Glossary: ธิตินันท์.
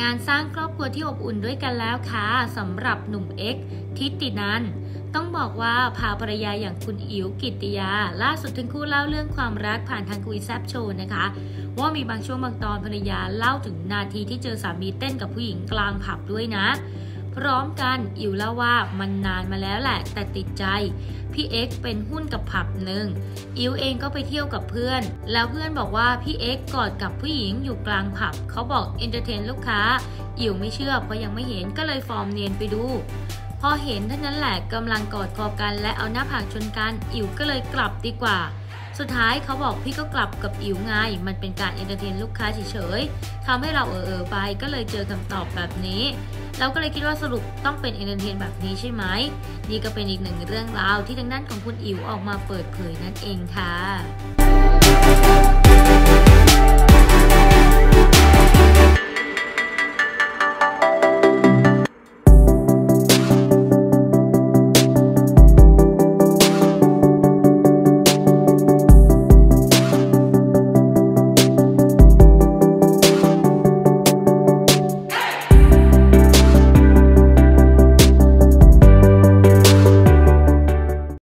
งานสร้างครอบครัวที่อบอุ่นด้วยกันแล้วค่ะสำหรับหนุ่มเอ็กซ์ทิตินันท์ต้องบอกว่าพาภรรยาอย่างคุณอิ๋วกิตติยาล่าสุดทั้งคู่เล่าเรื่องความรักผ่านทางคุยแซบโชว์นะคะว่ามีบางช่วงบางตอนภรรยาเล่าถึงนาทีที่เจอสามีเต้นกับผู้หญิงกลางผับด้วยนะพร้อมกันอิ๋วเล่าว่ามันนานมาแล้วแหละแต่ติดใจพี่เอ็กซ์เป็นหุ้นกับผับหนึ่งอิ๋วเองก็ไปเที่ยวกับเพื่อนแล้วเพื่อนบอกว่าพี่เอ็กซ์กอดกับผู้หญิงอยู่กลางผับเขาบอกเอนเตอร์เทนลูกค้าอิ๋วไม่เชื่อเพราะยังไม่เห็นก็เลยฟอร์มเนียนไปดูพอเห็นเท่านั้นแหละกำลังกอดคอกันและเอาหน้าผากชนกันอิ๋วก็เลยกลับดีกว่าสุดท้ายเขาบอกพี่ก็กลับกับอิ๋วไงมันเป็นการเอนเตอร์เทนลูกค้าเฉยๆทำให้เราไปก็เลยเจอคำตอบแบบนี้เราก็เลยคิดว่าสรุปต้องเป็นเอนเตอร์เทนแบบนี้ใช่ไหมนี่ก็เป็นอีกหนึ่งเรื่องราวที่ทางด้านของคุณอิ๋วออกมาเปิดเผยนั่นเองค่ะ